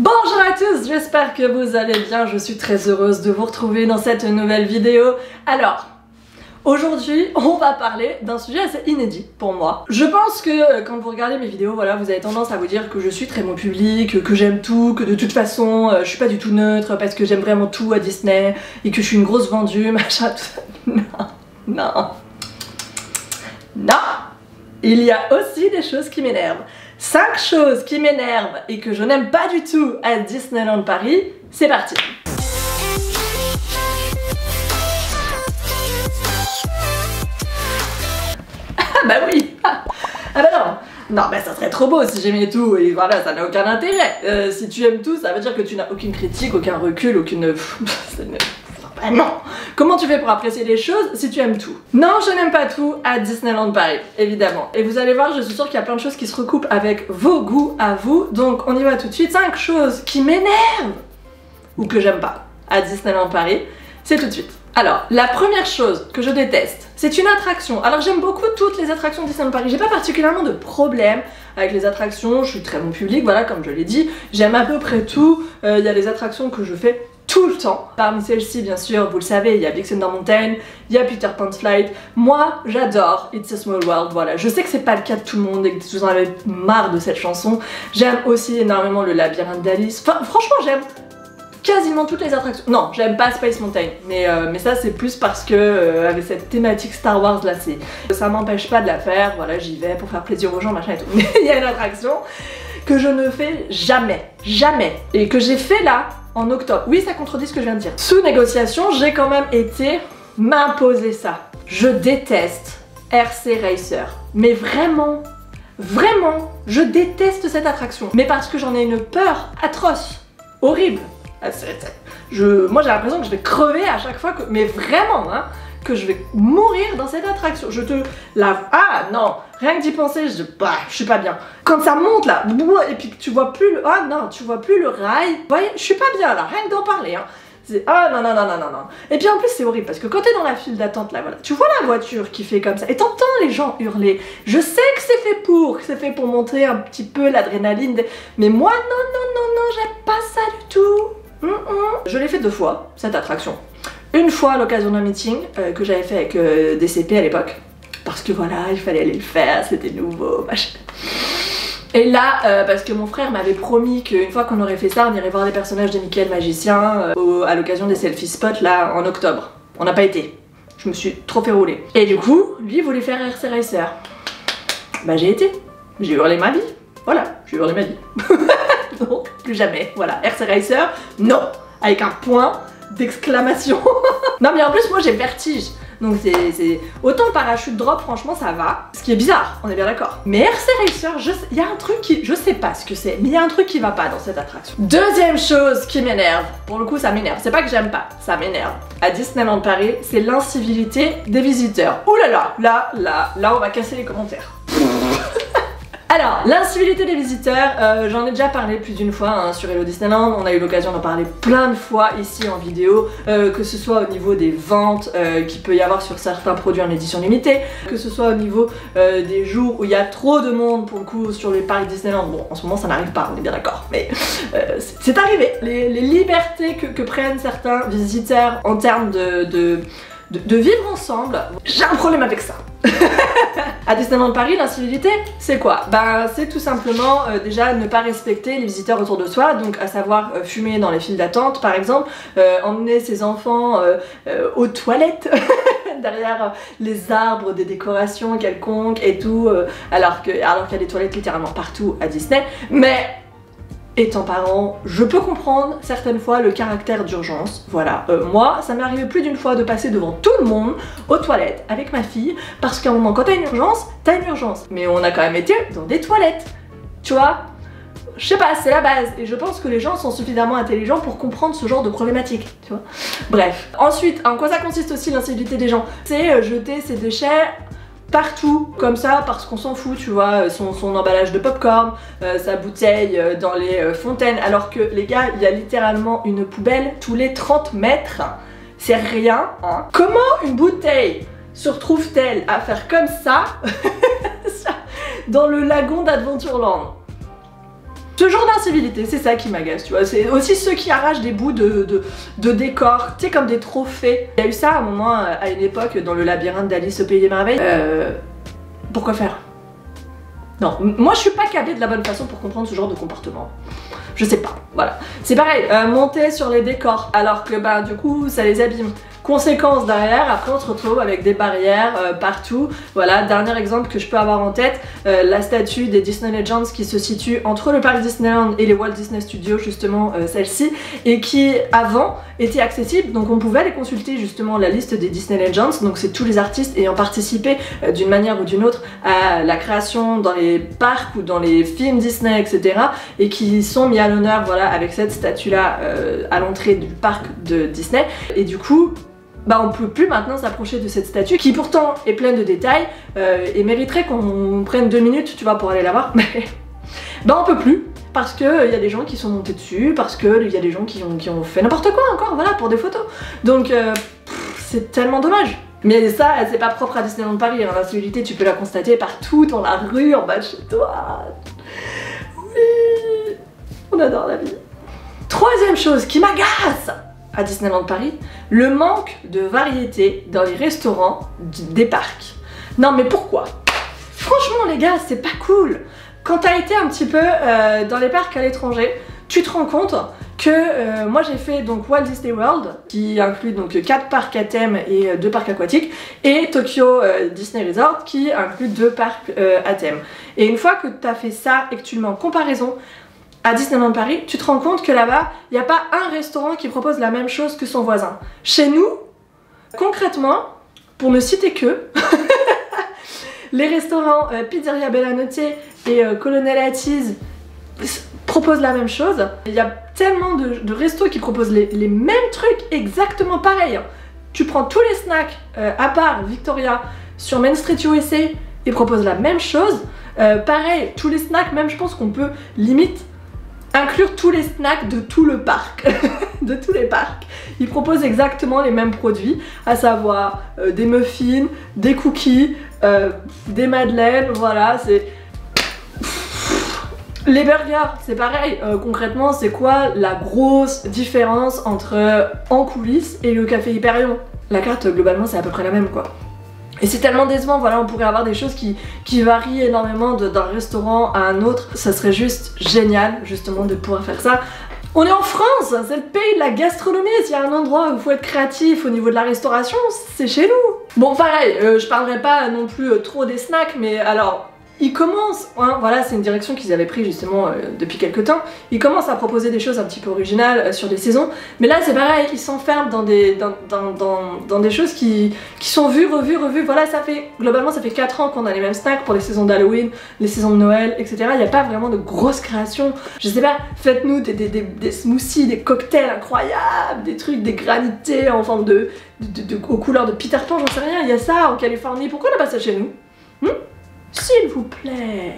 Bonjour à tous, j'espère que vous allez bien, je suis très heureuse de vous retrouver dans cette nouvelle vidéo. Alors, aujourd'hui, on va parler d'un sujet assez inédit pour moi. Je pense que quand vous regardez mes vidéos, voilà, vous avez tendance à vous dire que je suis très bon public, que j'aime tout, que de toute façon, je suis pas du tout neutre parce que j'aime vraiment tout à Disney et que je suis une grosse vendue, machin, tout ça. Non, il y a aussi des choses qui m'énervent. 5 choses qui m'énervent et que je n'aime pas du tout à Disneyland Paris, c'est parti! Ah bah oui! Ah bah non, bah ça serait trop beau si j'aimais tout et voilà, ça n'a aucun intérêt. Si tu aimes tout, ça veut dire que tu n'as aucune critique, aucun recul, aucune... Bah non! Comment tu fais pour apprécier les choses si tu aimes tout? Non, je n'aime pas tout à Disneyland Paris, évidemment. Et vous allez voir, je suis sûre qu'il y a plein de choses qui se recoupent avec vos goûts à vous. Donc on y va tout de suite. 5 choses qui m'énervent ou que j'aime pas à Disneyland Paris, c'est tout de suite. Alors, la première chose que je déteste, c'est une attraction. Alors j'aime beaucoup toutes les attractions de Disneyland Paris, j'ai pas particulièrement de problème avec les attractions, je suis très bon public, voilà, comme je l'ai dit, j'aime à peu près tout, il y a des attractions que je fais tout le temps. Parmi celles-ci, bien sûr, vous le savez, il y a Big Thunder Mountain, il y a Peter Pan's Flight, moi j'adore It's a Small World, voilà, je sais que c'est pas le cas de tout le monde et que vous en avez marre de cette chanson, j'aime aussi énormément le labyrinthe d'Alice, enfin franchement j'aime quasiment toutes les attractions. Non, j'aime pas Space Mountain, mais ça c'est plus parce que avec cette thématique Star Wars là, ça m'empêche pas de la faire, voilà, j'y vais pour faire plaisir aux gens, machin et tout. Mais il y a une attraction que je ne fais jamais, et que j'ai fait là en octobre. Oui, ça contredit ce que je viens de dire. Sous négociation, j'ai quand même été m'imposer ça. Je déteste RC Racer, mais vraiment, je déteste cette attraction, mais parce que j'en ai une peur atroce, horrible. Moi j'ai l'impression que je vais crever à chaque fois que... Mais vraiment, hein, que je vais mourir dans cette attraction. Je te lave... Ah non, rien que d'y penser, bah, je suis pas bien. Quand ça monte là, et puis tu vois plus le... Ah non, tu vois plus le rail. Vous voyez, je suis pas bien là, rien que d'en parler, hein. Ah non, non. Et puis en plus c'est horrible parce que quand t'es dans la file d'attente là, voilà, tu vois la voiture qui fait comme ça et t'entends les gens hurler. Je sais que c'est fait pour, montrer un petit peu l'adrénaline, mais moi non, j'aime pas ça du tout. Je l'ai fait 2 fois, cette attraction. Une fois à l'occasion d'un meeting que j'avais fait avec DCP à l'époque, parce que voilà, il fallait aller le faire, c'était nouveau, machin. Et là, parce que mon frère m'avait promis qu'une fois qu'on aurait fait ça, on irait voir les personnages de Mickey le magicien à l'occasion des selfie spots là en octobre. On n'a pas été. Je me suis trop fait rouler. Et du coup, lui voulait faire RC Racer. Bah j'ai été. J'ai hurlé ma vie. Voilà, j'ai hurlé ma vie. Donc, plus jamais. Voilà, RC Racer, non. Avec un point d'exclamation. Non mais en plus, moi j'ai vertige. Donc c'est... Autant parachute drop, franchement ça va. Ce qui est bizarre, on est bien d'accord. Mais RC Racer, il y a un truc qui... Je sais pas ce que c'est, mais il y a un truc qui va pas dans cette attraction. Deuxième chose qui m'énerve. Pour le coup ça m'énerve, c'est pas que j'aime pas, ça m'énerve. À Disneyland Paris, c'est l'incivilité des visiteurs. Ouh là là, là on va casser les commentaires. Alors, l'incivilité des visiteurs, j'en ai déjà parlé plus d'une fois hein, sur Hello Disneyland, on a eu l'occasion d'en parler plein de fois ici en vidéo, que ce soit au niveau des ventes qu'il peut y avoir sur certains produits en édition limitée, que ce soit au niveau des jours où il y a trop de monde pour le coup sur les parcs Disneyland. Bon, en ce moment ça n'arrive pas, on est bien d'accord, mais c'est arrivé. Les libertés que prennent certains visiteurs en termes de vivre ensemble, j'ai un problème avec ça. À Disneyland Paris, l'incivilité, c'est quoi? Ben, c'est tout simplement déjà ne pas respecter les visiteurs autour de soi, donc à savoir fumer dans les files d'attente par exemple, emmener ses enfants aux toilettes derrière les arbres des décorations quelconques et tout, alors qu'il y a des toilettes littéralement partout à Disney, mais... Étant parent, je peux comprendre certaines fois le caractère d'urgence, voilà. Moi, ça m'est arrivé plus d'une fois de passer devant tout le monde aux toilettes avec ma fille, parce qu'à un moment, quand t'as une urgence, Mais on a quand même été dans des toilettes, tu vois. Je sais pas, c'est la base, et je pense que les gens sont suffisamment intelligents pour comprendre ce genre de problématique, tu vois. Bref. Ensuite, en quoi ça consiste aussi l'incivilité des gens? C'est jeter ses déchets... partout, comme ça, parce qu'on s'en fout, tu vois, son emballage de popcorn, sa bouteille dans les fontaines, alors que les gars, il y a littéralement une poubelle tous les 30 mètres, c'est rien, hein. Comment une bouteille se retrouve-t-elle à faire comme ça dans le lagon d'Adventureland? Ce genre d'incivilité, c'est ça qui m'agace, tu vois. C'est aussi ceux qui arrachent des bouts de décor, tu sais, comme des trophées. Il y a eu ça à un moment, à une époque, dans le labyrinthe d'Alice au Pays des Merveilles. Pourquoi faire? Non, moi je suis pas câblée de la bonne façon pour comprendre ce genre de comportement. Je sais pas, voilà. C'est pareil, monter sur les décors, alors que bah du coup ça les abîme. Conséquence derrière, après on se retrouve avec des barrières partout. Voilà, dernier exemple que je peux avoir en tête, la statue des Disney Legends qui se situe entre le parc Disneyland et les Walt Disney Studios, justement celle-ci, et qui avant était accessible, donc on pouvait aller consulter justement la liste des Disney Legends, donc c'est tous les artistes ayant participé d'une manière ou d'une autre à la création dans les parcs ou dans les films Disney, etc., et qui sont mis à l'honneur, voilà, avec cette statue-là à l'entrée du parc de Disney. Et du coup, bah on peut plus maintenant s'approcher de cette statue qui pourtant est pleine de détails et mériterait qu'on prenne 2 minutes, tu vois, pour aller la voir, mais bah on peut plus parce qu'il y a des gens qui sont montés dessus, parce qu'il y a des gens qui ont fait n'importe quoi encore, voilà, pour des photos. Donc c'est tellement dommage. Mais ça, c'est pas propre à Disneyland Paris, hein. L'incivilité, tu peux la constater partout, dans la rue, en bas de chez toi. Oui, on adore la vie. Troisième chose qui m'agace à Disneyland Paris, le manque de variété dans les restaurants des parcs. Non mais pourquoi? Franchement les gars, c'est pas cool. Quand t'as été un petit peu dans les parcs à l'étranger, tu te rends compte que moi j'ai fait donc Walt Disney World, qui inclut donc 4 parcs à thème et 2 parcs aquatiques, et Tokyo Disney Resort qui inclut 2 parcs à thème. Et une fois que t'as fait ça et que tu le mets en comparaison à Disneyland Paris, tu te rends compte que là-bas, il n'y a pas un restaurant qui propose la même chose que son voisin. Chez nous, concrètement, pour ne citer que, les restaurants Pizzeria Bella Notte et Colonel Attiz proposent la même chose. Il y a tellement de restos qui proposent les mêmes trucs exactement pareils. Tu prends tous les snacks, à part Victoria, sur Main Street USA, ils proposent la même chose. Pareil, tous les snacks, même je pense qu'on peut limite inclure tous les snacks de tout le parc, de tous les parcs. Ils proposent exactement les mêmes produits, à savoir des muffins, des cookies, des madeleines, voilà, c'est... Les burgers, c'est pareil. Concrètement, c'est quoi la grosse différence entre en coulisses et le café Hyperion? La carte, globalement, c'est à peu près la même, quoi. Et c'est tellement décevant, voilà, on pourrait avoir des choses qui varient énormément d'un restaurant à un autre. Ça serait juste génial, justement, de pouvoir faire ça. On est en France, c'est le pays de la gastronomie. S'il y a un endroit où il faut être créatif au niveau de la restauration, c'est chez nous. Bon, pareil, je parlerai pas non plus trop des snacks, mais alors... Ils commencent, hein, voilà, c'est une direction qu'ils avaient pris justement depuis quelques temps. Ils commencent à proposer des choses un petit peu originales sur des saisons, mais là c'est pareil, ils s'enferment dans des choses qui sont vues, revues, revues. Voilà, ça fait globalement ça fait 4 ans qu'on a les mêmes snacks pour les saisons d'Halloween, les saisons de Noël, etc. Il n'y a pas vraiment de grosses créations. Je sais pas, faites-nous des smoothies, des cocktails incroyables, des trucs, des granités en forme de aux couleurs de Peter Pan, j'en sais rien. Il y a ça en Californie, pourquoi on n'a pas ça chez nous? S'il vous plaît.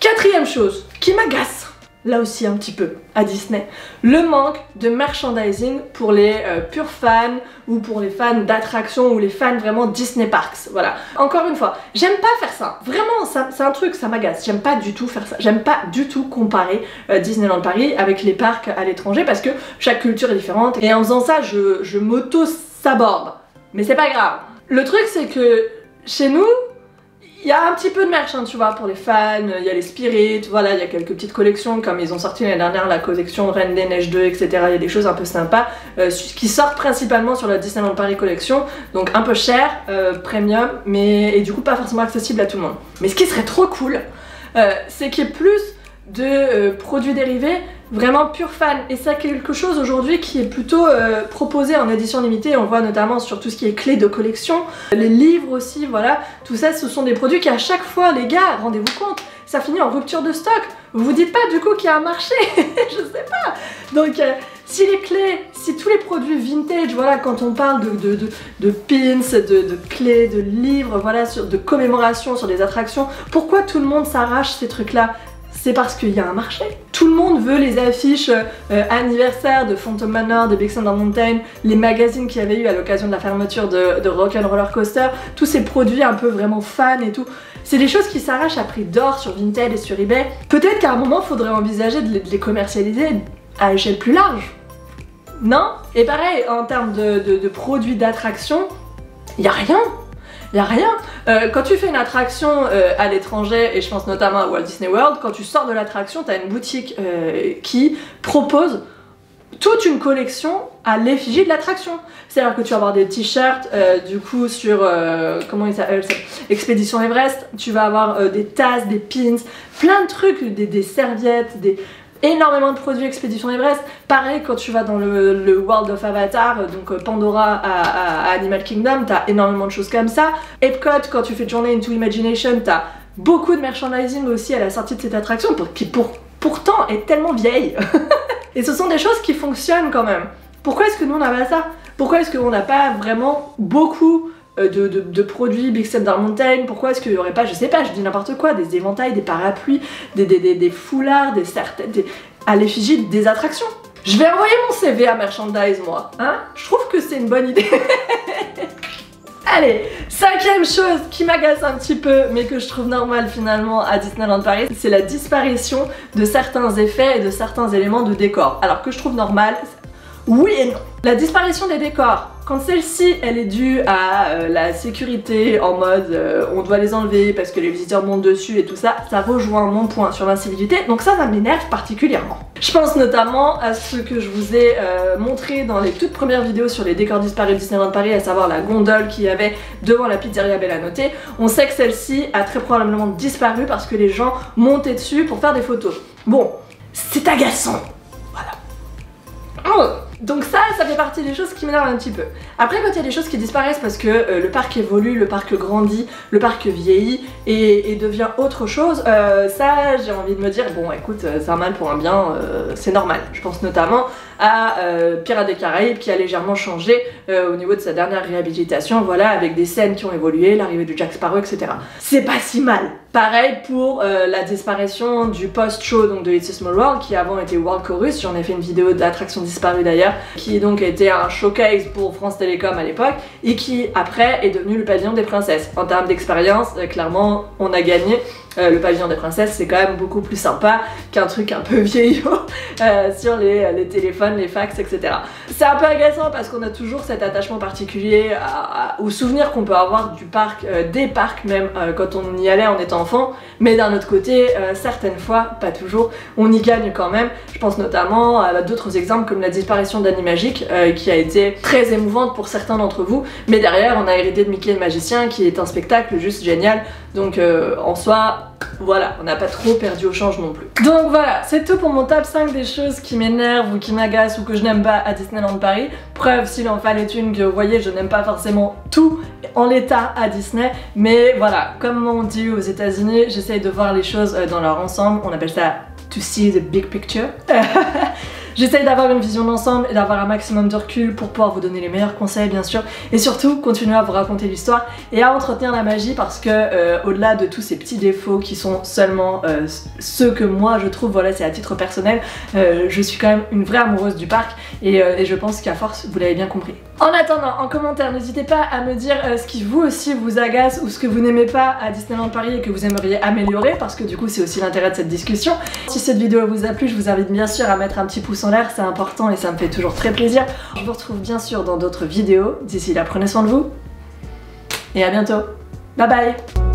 Quatrième chose qui m'agace, là aussi un petit peu, à Disney, le manque de merchandising pour les purs fans ou pour les fans d'attractions ou les fans vraiment Disney Parks, voilà. Encore une fois, j'aime pas faire ça, vraiment, c'est un truc, ça m'agace, j'aime pas du tout faire ça, j'aime pas du tout comparer Disneyland Paris avec les parcs à l'étranger parce que chaque culture est différente et en faisant ça, je m'auto-saborde, mais c'est pas grave. Le truc, c'est que chez nous, il y a un petit peu de merch, hein, tu vois, pour les fans, il y a les spirits, voilà, il y a quelques petites collections, comme ils ont sorti l'année dernière la collection Reine des Neiges 2, etc. Il y a des choses un peu sympas qui sortent principalement sur la Disneyland Paris collection, donc un peu cher, premium, mais et du coup pas forcément accessible à tout le monde. Mais ce qui serait trop cool, c'est qu'il y ait plus de produits dérivés vraiment pur fan, et c'est quelque chose aujourd'hui qui est plutôt proposé en édition limitée. On voit notamment sur tout ce qui est clés de collection, les livres aussi, voilà, tout ça ce sont des produits qui à chaque fois, les gars, rendez-vous compte, ça finit en rupture de stock. Vous vous dites pas du coup qu'il y a un marché? Je sais pas. Donc si les clés, si tous les produits vintage, voilà, quand on parle de pins, de clés, de livres, voilà, de commémorations sur des attractions, pourquoi tout le monde s'arrache ces trucs là? C'est parce qu'il y a un marché. Tout le monde veut les affiches anniversaires de Phantom Manor, de Big Thunder Mountain, les magazines qu'il y avait eu à l'occasion de la fermeture de Rock'n'Roller Coaster, tous ces produits un peu vraiment fans et tout. C'est des choses qui s'arrachent à prix d'or sur Vinted et sur Ebay. Peut-être qu'à un moment, faudrait envisager de les commercialiser à échelle plus large. Non? Et pareil, en termes de produits d'attraction, il n'y a rien. Il n'y a rien. Quand tu fais une attraction à l'étranger, et je pense notamment à Walt Disney World, quand tu sors de l'attraction, tu as une boutique qui propose toute une collection à l'effigie de l'attraction. C'est-à-dire que tu vas avoir des t-shirts du coup sur, comment il s'appelle, Expédition Everest, tu vas avoir des tasses, des pins, plein de trucs, des serviettes, énormément de produits Expédition Everest. Pareil quand tu vas dans le World of Avatar, donc Pandora à Animal Kingdom, t'as énormément de choses comme ça. Epcot, quand tu fais Journey Into Imagination, t'as beaucoup de merchandising aussi à la sortie de cette attraction qui pourtant est tellement vieille. Et ce sont des choses qui fonctionnent quand même. Pourquoi est-ce que nous on n'a pas ça? Pourquoi est-ce qu'on n'a pas vraiment beaucoup de produits Big Thunder Mountain? Pourquoi est-ce qu'il n'y aurait pas, je sais pas, je dis n'importe quoi, des éventails, des parapluies, des foulards, à l'effigie des attractions? Je vais envoyer mon CV à Merchandise, moi, hein? Je trouve que c'est une bonne idée. Allez, cinquième chose qui m'agace un petit peu, mais que je trouve normale finalement à Disneyland Paris, c'est la disparition de certains effets et de certains éléments de décor. Alors que je trouve normal, oui et non. La disparition des décors, quand celle-ci elle est due à la sécurité en mode on doit les enlever parce que les visiteurs montent dessus et tout ça, ça rejoint mon point sur l'incivilité, donc ça m'énerve particulièrement. Je pense notamment à ce que je vous ai montré dans les toutes premières vidéos sur les décors disparus de Disneyland Paris, à savoir la gondole qu'il y avait devant la Pizzeria Bella Notte. On sait que celle-ci a très probablement disparu parce que les gens montaient dessus pour faire des photos. Bon, c'est agaçant, voilà. Donc ça fait partie des choses qui m'énervent un petit peu. Après, quand il y a des choses qui disparaissent parce que le parc évolue, le parc grandit, le parc vieillit et devient autre chose, ça j'ai envie de me dire, bon écoute, c'est un mal pour un bien, c'est normal. Je pense notamment à Pirates des Caraïbes qui a légèrement changé au niveau de sa dernière réhabilitation, voilà, avec des scènes qui ont évolué, l'arrivée de Jack Sparrow, etc. C'est pas si mal. Pareil pour la disparition du post-show donc de It's a Small World qui avant était World Chorus, j'en ai fait une vidéo d'attraction disparue d'ailleurs, qui donc était un showcase pour France Télécom à l'époque et qui après est devenu le pavillon des princesses. En termes d'expérience, clairement on a gagné. Le pavillon des princesses, c'est quand même beaucoup plus sympa qu'un truc un peu vieillot sur les téléphones, les fax, etc. C'est un peu agaçant parce qu'on a toujours cet attachement particulier aux souvenirs qu'on peut avoir du parc, des parcs même, quand on y allait en étant enfant, mais d'un autre côté, certaines fois, pas toujours, on y gagne quand même. Je pense notamment à d'autres exemples comme la disparition d'Animagic qui a été très émouvante pour certains d'entre vous, mais derrière on a hérité de Mickey le magicien qui est un spectacle juste génial, donc en soi, voilà, on n'a pas trop perdu au change non plus. Donc voilà, c'est tout pour mon top 5 des choses qui m'énervent ou qui m'agacent ou que je n'aime pas à Disneyland Paris. Preuve s'il en fallait une que vous voyez, je n'aime pas forcément tout en l'état à Disney, mais voilà, comme on dit aux États-Unis, j'essaye de voir les choses dans leur ensemble, on appelle ça to see the big picture. J'essaye d'avoir une vision d'ensemble et d'avoir un maximum de recul pour pouvoir vous donner les meilleurs conseils bien sûr, et surtout continuer à vous raconter l'histoire et à entretenir la magie, parce que au-delà de tous ces petits défauts qui sont seulement ceux que moi je trouve, voilà, c'est à titre personnel, je suis quand même une vraie amoureuse du parc et je pense qu'à force vous l'avez bien compris. En attendant, en commentaire, n'hésitez pas à me dire ce qui vous aussi vous agace ou ce que vous n'aimez pas à Disneyland Paris et que vous aimeriez améliorer, parce que du coup c'est aussi l'intérêt de cette discussion. Si cette vidéo vous a plu, je vous invite bien sûr à mettre un petit pouce en l'air, c'est important et ça me fait toujours très plaisir. Je vous retrouve bien sûr dans d'autres vidéos. D'ici là, prenez soin de vous et à bientôt. Bye bye.